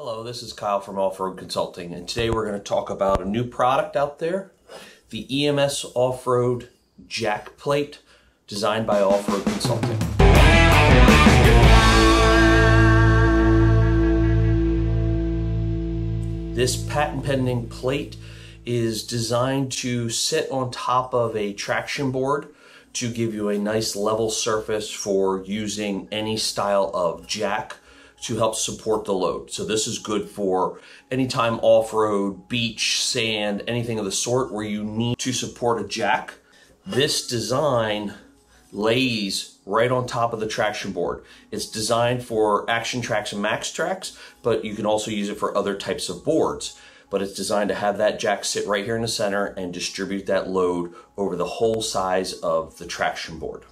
Hello, this is Kyle from Off-Road Consulting, and today we're going to talk about a new product out there, the EMS Off-Road Jack Plate, designed by Off-Road Consulting. This patent-pending plate is designed to sit on top of a traction board to give you a nice level surface for using any style of jack to help support the load. So this is good for anytime off-road, beach, sand, anything of the sort where you need to support a jack. This design lays right on top of the traction board. It's designed for Action Tracks and Max Tracks, but you can also use it for other types of boards. But it's designed to have that jack sit right here in the center and distribute that load over the whole size of the traction board.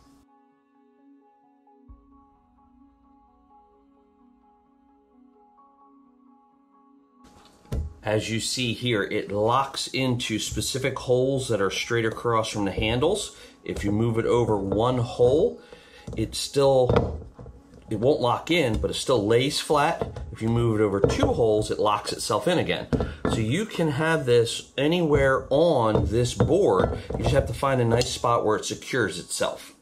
As you see here, it locks into specific holes that are straight across from the handles. If you move it over one hole, it won't lock in, but it still lays flat. If you move it over two holes, it locks itself in again. So you can have this anywhere on this board. You just have to find a nice spot where it secures itself.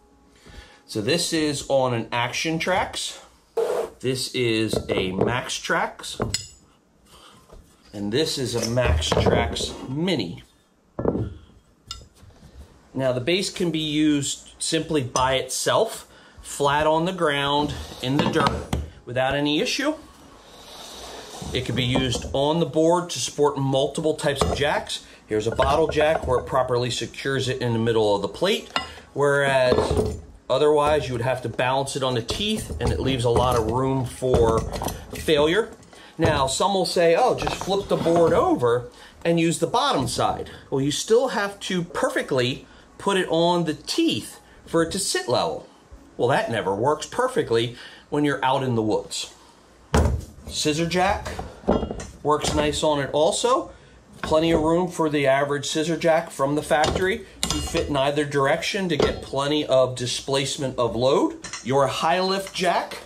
So this is on an Action Trax. This is a Max Trax. And this is a Maxtrax Mini. Now the base can be used simply by itself, flat on the ground, in the dirt, without any issue. It can be used on the board to support multiple types of jacks. Here's a bottle jack where it properly secures it in the middle of the plate, whereas otherwise you would have to balance it on the teeth and it leaves a lot of room for failure. Now, some will say, oh, just flip the board over and use the bottom side. Well, you still have to perfectly put it on the teeth for it to sit level. Well, that never works perfectly when you're out in the woods. Scissor jack works nice on it also. Plenty of room for the average scissor jack from the factory to fit in either direction to get plenty of displacement of load. Your high lift jack,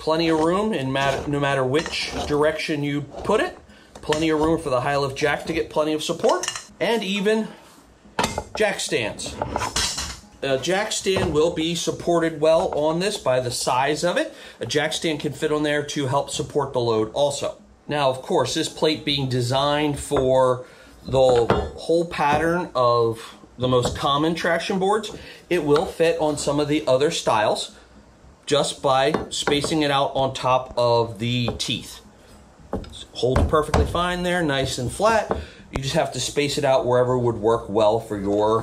plenty of room, and no matter which direction you put it, plenty of room for the high lift jack to get plenty of support, and even jack stands. A jack stand will be supported well on this by the size of it. A jack stand can fit on there to help support the load also. Now, of course, this plate being designed for the whole pattern of the most common traction boards, it will fit on some of the other styles, just by spacing it out on top of the teeth. Holds perfectly fine there, nice and flat. You just have to space it out wherever would work well for your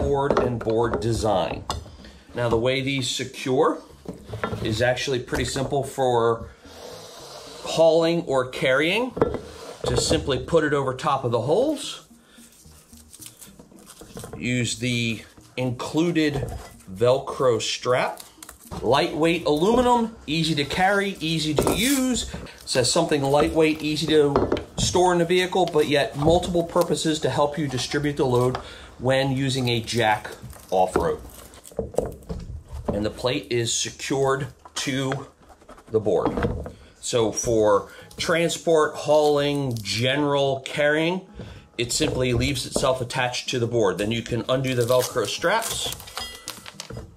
board and board design. Now the way these secure is actually pretty simple for hauling or carrying. Just simply put it over top of the holes. Use the included Velcro strap. Lightweight aluminum, easy to carry, easy to use. It says something lightweight, easy to store in the vehicle, but yet multiple purposes to help you distribute the load when using a jack off-road. And the plate is secured to the board. So for transport, hauling, general carrying, it simply leaves itself attached to the board. Then you can undo the Velcro straps,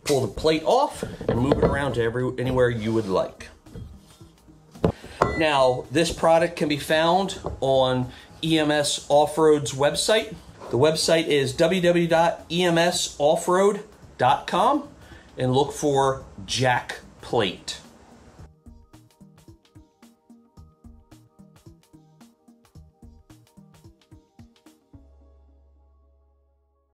pull the plate off, and move it around to anywhere you would like. Now, this product can be found on EMS Off-Road's website. The website is www.emsoffroad.com, and look for Jack Plate.